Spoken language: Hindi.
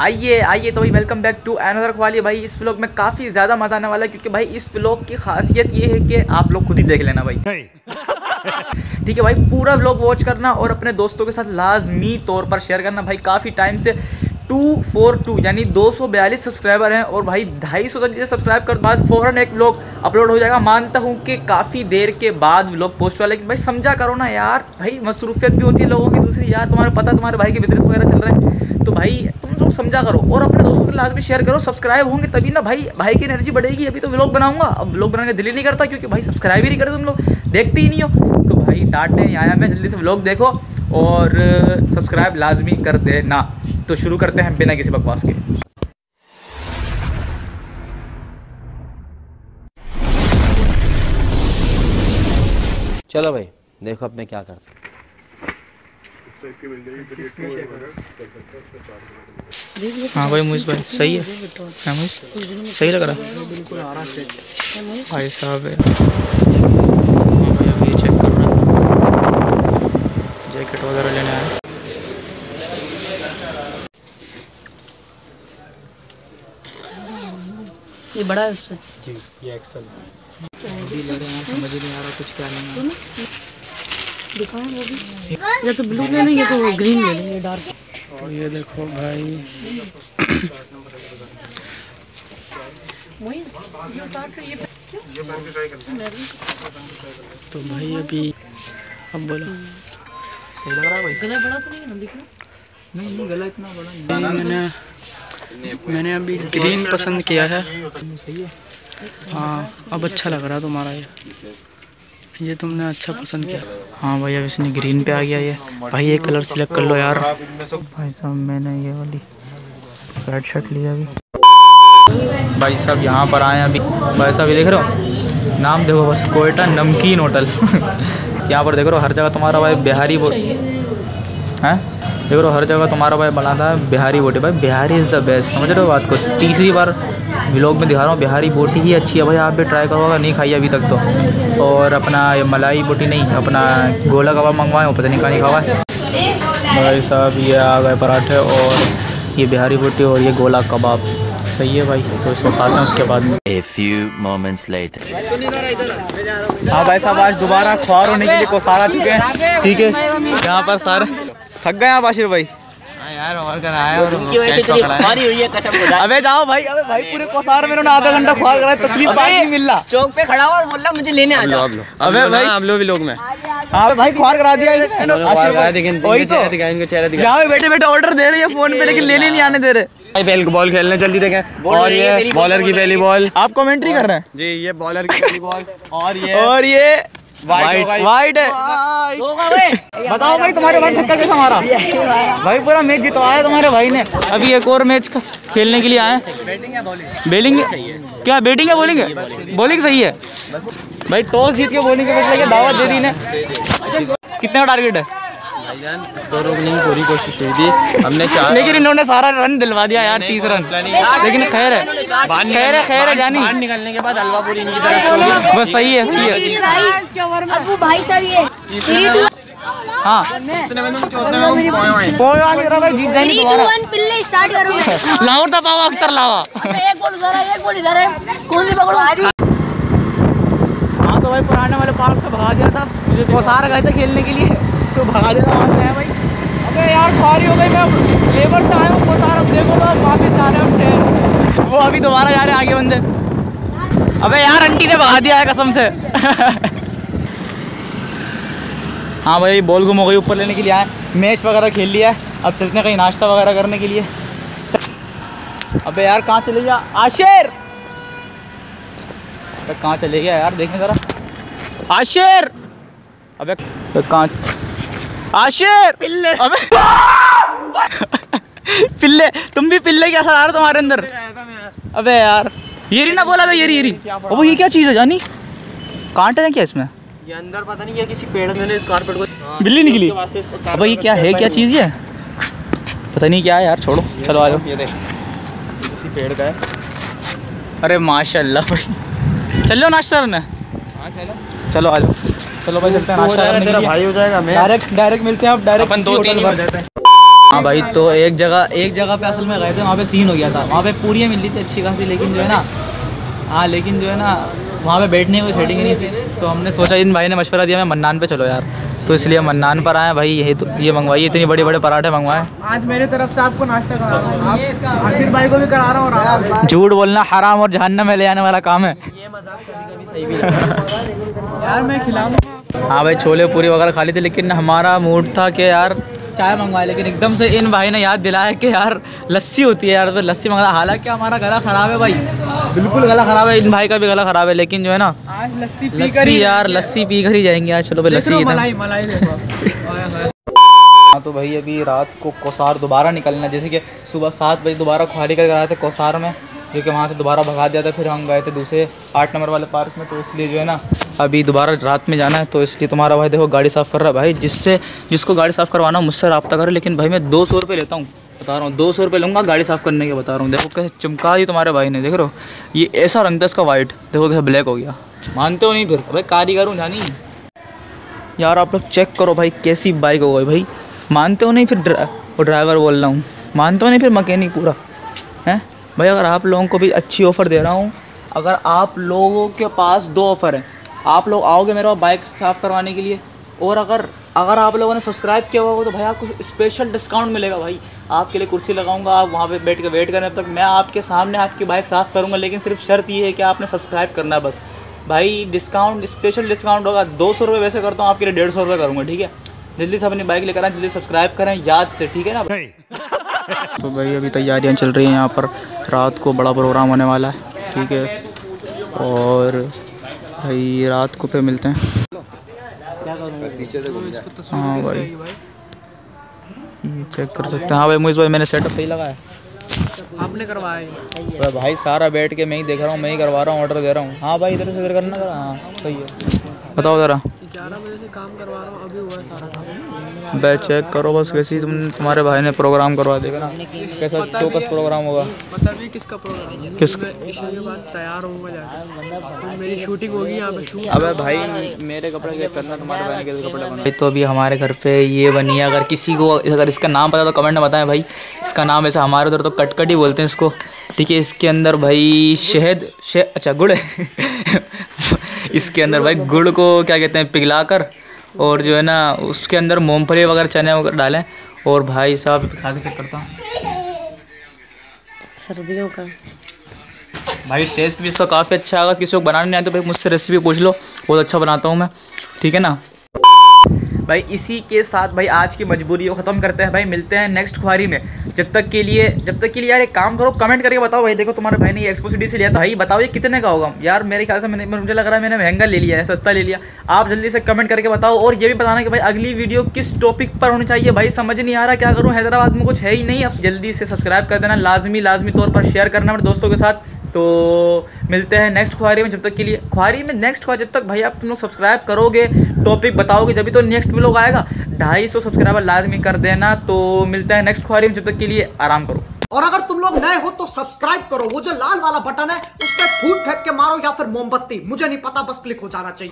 आइए तो भाई वेलकम बैक टू अनदर ख्वाली। भाई इस व्लॉग में काफ़ी ज़्यादा मज़ा आने वाला है क्योंकि भाई इस व्लॉग की खासियत ये है कि आप लोग खुद ही देख लेना भाई, ठीक है भाई। पूरा व्लॉग वॉच करना और अपने दोस्तों के साथ लाजमी तौर पर शेयर करना भाई। काफ़ी टाइम से 242 यानी 242 सब्सक्राइबर हैं और भाई 250 तक जैसे सब्सक्राइब कर बाद फ़ौरन एक व्लॉग अपलोड हो जाएगा। मानता हूँ कि काफ़ी देर के बाद व्लॉग पोस्ट हुआ, लेकिन भाई समझा करो ना यार, भाई मसरूफियत भी होती है लोगों की। दूसरी यार तुम्हारा पता, तुम्हारे भाई के बिजनेस वगैरह चल रहा है, तो भाई तुम लोग समझा करो और अपने दोस्तों के लाजमी शेयर करो। सब्सक्राइब होंगे तभी ना भाई की एनर्जी बढ़ेगी। अभी तो व्लॉग बनाऊँगा, अब व्लॉग बनाने दिल ही नहीं करता क्योंकि भाई सब्सक्राइब ही नहीं करते, तुम लोग देखते ही नहीं हो। तो भाई डांटे आया मैं, जल्दी से व्लॉग देखो और सब्सक्राइब लाजमी कर देना। तो शुरू करते हैं बिना किसी बकवास के। चलो भाई देखो अब मैं क्या करता हूँ। हाँ भाई मुझे भाई सही है, सही लग रहा है भाई साहब है। जैकेट वगैरह लेने आए ये बड़ा है उससे जी, ये एक्सल भी ले रहे हैं। समझ नहीं आ रहा कुछ क्या लेना है, दिखाओ वो भी। या तो ब्लू लेना, ये तो ग्रीन लेना, ये डार्क। और ये देखो भाई तो भाई अभी अब बोलो सही लग रहा है भाई। गला बड़ा तो नहीं ना दिख रहा? नहीं गला इतना बड़ा नहीं। मैंने अभी ग्रीन पसंद किया है। सही है हाँ, अब अच्छा लग रहा है तुम्हारा ये तुमने अच्छा पसंद किया। हाँ भाई अब इसने ग्रीन पे आ गया ये। भाई ये कलर सिलेक्ट कर लो यार। भाई साहब मैंने ये वाली रेड शर्ट लिया अभी। भाई साहब यहाँ पर आए अभी। भाई साहब ये देख रहे हो, नाम देखो बस, क्वेटा नमकीन होटल। यहाँ पर देख रहे हो हर जगह तुम्हारा भाई बिहारी बोटी है। देख रहे हो हर जगह तुम्हारा भाई बनाता है बिहारी बोटी। भाई बिहारी इज़ द बेस्ट, समझ रहे हो बात को। तीसरी बार व्लॉग में दिखा रहा हूँ, बिहारी बोटी ही अच्छी है भाई। आप भी ट्राई करो अगर नहीं खाई अभी तक तो। और अपना ये मलाई बोटी नहीं, अपना गोला कबाब मंगवाए हो, पता नहीं कहाँ नहीं खावा है। भाई साहब ये आ गए पराठे और ये बिहारी बोटी और ये गोला कबाब। सही है भाई तो इसको खाता हूँ उसके बाद में। A few moments later. हाँ भाई साहब आज दोबारा ख्वार होने के लिए कोसार आ चुके हैं, ठीक है। यहाँ पर सारे थक गए आप आशिर भाई यार, और अबे जाओ भाई, अबे भाई पूरे कोसार में आधा घंटा ख्वार करा, तकलीफ पानी मिल रहा। चौक पे खड़ा और बोला मुझे लेने आ जाओ। अबे भाई हम लोग भी लोग में हाँ भाई ख्वार करा दिया यहाँ पे बैठे बैठे। ऑर्डर दे रहे हैं फोन पे लेकिन लेने नहीं आने दे रहे। बेल बॉल खेलने चलती देखें। और ये बॉलर की पहली बॉल। आप कमेंट्री कर रहे हैं जी, ये बॉलर की पहली बॉल और ये वाइड है। बताओ भाई तुम्हारे भाई छक्का कैसा मारा? भाई पूरा मैच जितवाया तुम्हारे भाई ने। अभी एक और मैच खेलने के लिए आए। बैटिंग क्या, बैटिंग है बॉलिंग है? बॉलिंग सही है भाई। टॉस जीत के बॉलिंग के दावत दे दी ने। कितने का टारगेट है? स्कोर रोकने की पूरी कोशिश हुई थी हमने चार, लेकिन इन्होंने सारा रन दिलवा दिया यार, 30 रन। लेकिन खैर है खैर है जानी, बाहर निकलने के बाद हलवा पूरी इनकी तरफ बस। सही है हाँ। लाओ था बाबा अख्तर लावा। हाँ तो भाई पुराने वाले पार्क से भगा दिया था, मुझे कोसार गए थे खेलने के लिए तो भगा देना वहाँ से है भाई। अबे यार खारी हो गई, मैं लेबर से आया हूँ कोसार। अब देखो लोग वापस जा रहे हैं ट्रेन, वो अभी दोबारा जा रहे हैं आगे बंदे। अबे यार आंटी ने भगा दिया है कसम से। हाँ भाई बॉल घुम हो गई, ऊपर लेने के लिए आए, मैच वगैरह खेल लिया है। अब चलते हैं कहीं नाश्ता वगैरह करने के लिए। अबे यार कहाँ चले गया आशिर? कहाँ चले गया यार, देखने ज़रा आशिर। अबे कहाँ आशिर? पिल्ले अबे पिल्ले, तुम भी पिल्ले क्या असर आ रहा है तुम्हारे अंदर? अबे यार येरी ना बोला, अबे येरी। अब ये क्या चीज़ है जानी? कांटे हैं क्या इसमें? ये अंदर पता नहीं, ये किसी पेड़ में ने स्कॉर्पियो को बिल्ली निकली। अबे ये क्या है, क्या चीज़ है? पता नहीं क्या है यार, छोड़ो चलो आ जाओ। ये देख किसी पेड़ का है। अरे माशाल्लाह भाई, चलो नाश्ता करना। हाँ चलो चलो आ जाओ, चलो भाई चलते हैं नाश्ता। तेरा भाई हो जाएगा, मैं डायरेक्ट मिलते हैं। आप डायरेक्ट अपन 2-3 हो जाते हैं। हाँ भाई, तो एक जगह पे असल में गए थे, वहाँ पे सीन हो गया था। वहाँ पे पूरी मिल रही थी अच्छी खासी, लेकिन जो है ना, हाँ लेकिन जो है ना वहाँ पे बैठने की कोई सेटिंग नहीं थी। तो हमने सोचा, इन भाई ने मशवरा दिया मैं मन्नान पे चलो यार, तो इसलिए मन्नान पर आए भाई। ये तो ये मंगवाई, इतनी बड़े बड़े पराठे मंगवाए। आज मेरे तरफ से आपको नाश्ता करा रहा हूं, आशिर भाई को भी करा रहा हूं। झूठ बोलना हराम और जहन्नम में ले आने वाला काम है। ये मजाक कभी-कभी सही भी लगता यार, मैं खिलाऊंगा। हाँ भाई, छोले पूरी वगैरह खा ली थी, लेकिन हमारा मूड था कि यार चाय मंगवाए, लेकिन एकदम से इन भाई ने याद दिलाया कि यार लस्सी होती है यार, तो लस्सी मंगा। हालांकि हमारा गला ख़राब है भाई, बिल्कुल गला ख़राब है, इन भाई का भी गला ख़राब है, लेकिन जो है ना आज लस्सी पी कर ही जाएंगे आज। चलो भाई लस्सी, मलाई मलाई देखो। हाँ तो भाई अभी रात को कोसार दोबारा निकलना, जैसे कि सुबह 7 बजे दोबारा खुहारी कर आए थे कोसार में, जो कि वहाँ से दोबारा भगा दिया था। फिर हम गए थे दूसरे 8 नंबर वाले पार्क में, तो इसलिए जो है ना अभी दोबारा रात में जाना है। तो इसलिए तुम्हारा भाई देखो गाड़ी साफ़ कर रहा है भाई, जिसको गाड़ी साफ़ करवाना हो मुझसे रब्ता करो, लेकिन भाई मैं 200 रुपये लेता हूँ, बता रहा हूँ 200 रुपये लूँगा गाड़ी साफ़ करने के, बता रहा हूँ। देखो कैसे चमका दी तुम्हारे भाई ने, देख रहे हो ये ऐसा रंग था इसका वाइट, देखो कैसे ब्लैक हो गया। मानते हो नहीं फिर भाई, कारीगर हूँ जानी यार, आप लोग चेक करो भाई कैसी बाइक हो गई भाई। मानते हो नहीं फिर ड्राइवर बोल रहा हूँ, मानते हो नहीं फिर मकैनिक पूरा है भाई। अगर आप लोगों को भी अच्छी ऑफ़र दे रहा हूँ, अगर आप लोगों के पास 2 ऑफ़र हैं, आप लोग आओगे मेरे पास बाइक साफ़ करवाने के लिए, और अगर आप लोगों ने सब्सक्राइब किया होगा तो भाई आपको स्पेशल डिस्काउंट मिलेगा भाई। आपके लिए कुर्सी लगाऊंगा, आप वहाँ पे बैठ के वेट करने तक मैं आपके सामने आपकी बाइक साफ़ करूँगा, लेकिन सिर्फ शर्त ये है कि आपने सब्सक्राइब करना है बस भाई। डिस्काउंट स्पेशल डिस्काउंट होगा, 200 रुपये वैसे करता हूँ, आपके लिए 150 रुपये करूँगा, ठीक है। जल्दी से अपनी बाइक लेकर आए, जल्दी सब्सक्राइब करें याद से, ठीक है ना। तो भाई अभी तैयारियां चल रही हैं, यहाँ पर रात को बड़ा प्रोग्राम होने वाला है, ठीक है। और भाई रात को फिर मिलते हैं। हाँ भाई ये चेक कर सकते हैं। हाँ भाई मुझे, भाई मैंने सेटअप सही लगाया, आपने करवाया भाई, सारा बैठ के मैं ही देख रहा हूँ, मैं ही करवा रहा हूँ, ऑर्डर दे रहा हूँ। हाँ भाई इधर से उधर करना, हाँ सही है। बताओ ज़रा, 11 बजे से काम करवा रहा हूँ, अभी हुआ है सारा काम। भाई चेक करो बस, कैसी तुम्हारे भाई ने प्रोग्राम करवा देगा ना, कैसा चौकस प्रोग्राम होगा, पता नहीं किसका प्रोग्राम है। किस के बाद तैयार होगा जाकर मेरी शूटिंग होगी यहाँ पे। अबे भाई मेरे कपड़े चेक करना, तुम्हारे भाई के कपड़े बनाए। तो अभी हमारे घर पे ये बनी है, अगर किसी को अगर इसका नाम पता तो कमेंट में बताएं भाई। इसका नाम ऐसा, हमारे उधर तो कटकटी बोलते हैं इसको, ठीक है। इसके अंदर भाई शहद, अच्छा गुड़, इसके अंदर भाई गुड़ को क्या कहते हैं पिघलाकर, और जो है ना उसके अंदर मूंगफली वगैरह चने वगैरह डालें। और भाई साहब खा के चेक करता हूँ सर्दियों का, भाई टेस्ट भी इसका काफ़ी अच्छा आएगा। किसी को बनाने नहीं आए तो भाई मुझसे रेसिपी पूछ लो, बहुत अच्छा बनाता हूँ मैं, ठीक है ना भाई। इसी के साथ भाई आज की मजबूरी को ख़त्म करते हैं भाई, मिलते हैं नेक्स्ट खुआरी में। जब तक के लिए यार एक काम करो, कमेंट करके बताओ भाई। देखो तुम्हारे भाई ने एक्सपोसिटी से लिया था भाई, बताओ ये कितने का होगा यार। मेरे ख्याल से मुझे लग रहा है मैंने महंगा ले लिया है, सस्ता ले लिया। आप जल्दी से कमेंट करके बताओ, और ये भी बताना कि भाई अगली वीडियो किस टॉपिक पर होनी चाहिए। भाई समझ नहीं आ रहा क्या करूँ, हैदराबाद में कुछ है ही नहीं। आप जल्दी से सब्सक्राइब कर देना, लाजमी तौर पर शेयर करना अपने दोस्तों के साथ। तो मिलते हैं नेक्स्ट खुआरी में, जब तक के लिए खुआरी में नेक्स्ट खुआरी, जब तक भाई आप तुम लोग सब्सक्राइब करोगे, टॉपिक बताओगे, जब भी तो नेक्स्ट व्लॉग आएगा। 250 सब्सक्राइबर लाजमी कर देना। तो मिलते हैं नेक्स्ट खुआरी में, जब तक के लिए आराम करो। और अगर तुम लोग नए हो तो सब्सक्राइब करो, वो जो लाल वाला बटन है उस पर फूट फेंक के मारो या फिर मोमबत्ती, मुझे नहीं पता, बस क्लिक हो जाना चाहिए।